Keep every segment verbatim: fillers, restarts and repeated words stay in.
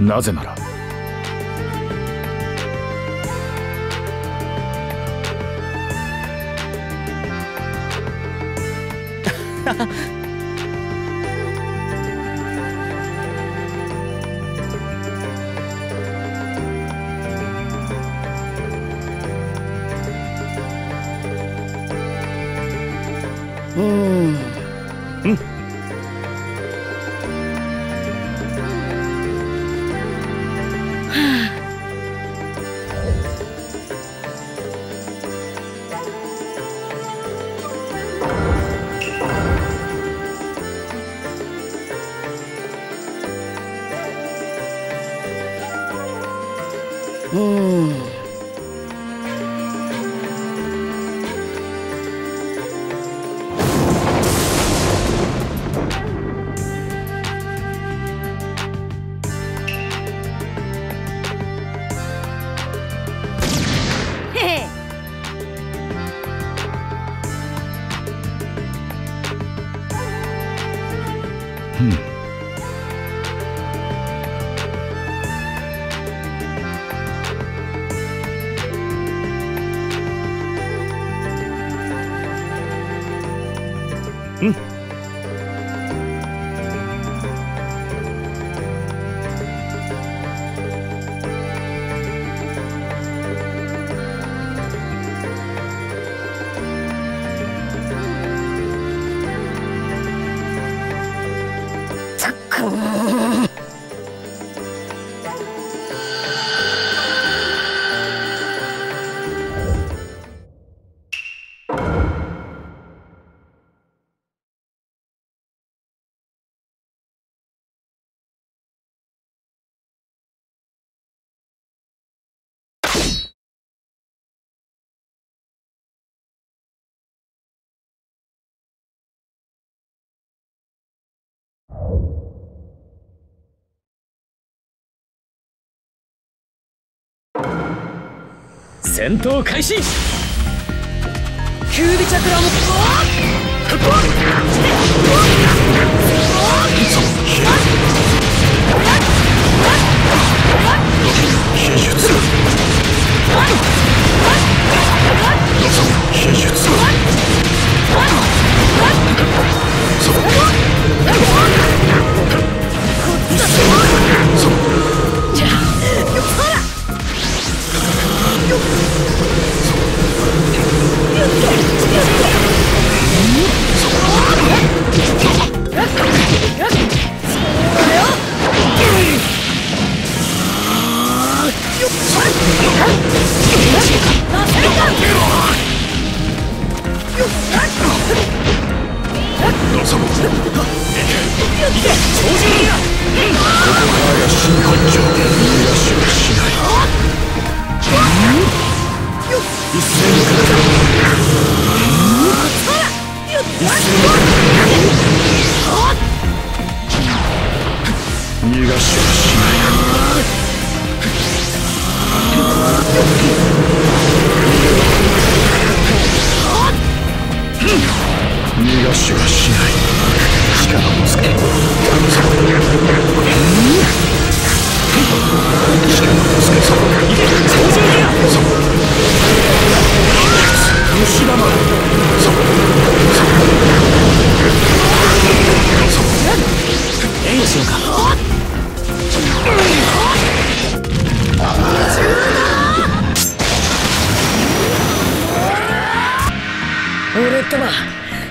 なぜならうんうん戦闘開始。キュービチャクラも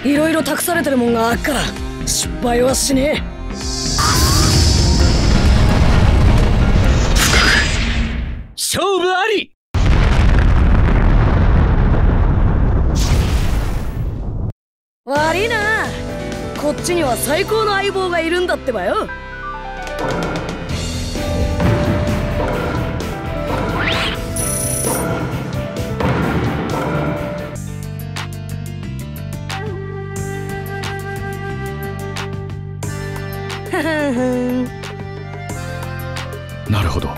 いろいろ託されてるもんがあっから失敗はしねえ。勝負あり。悪いな、こっちには最高の相棒がいるんだってばよ。なるほど。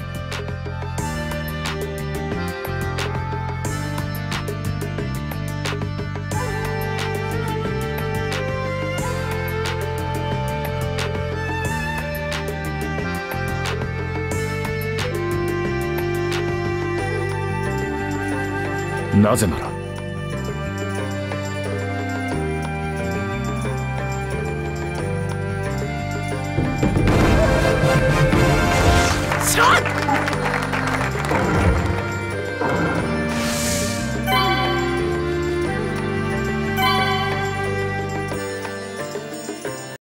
なぜならちょっ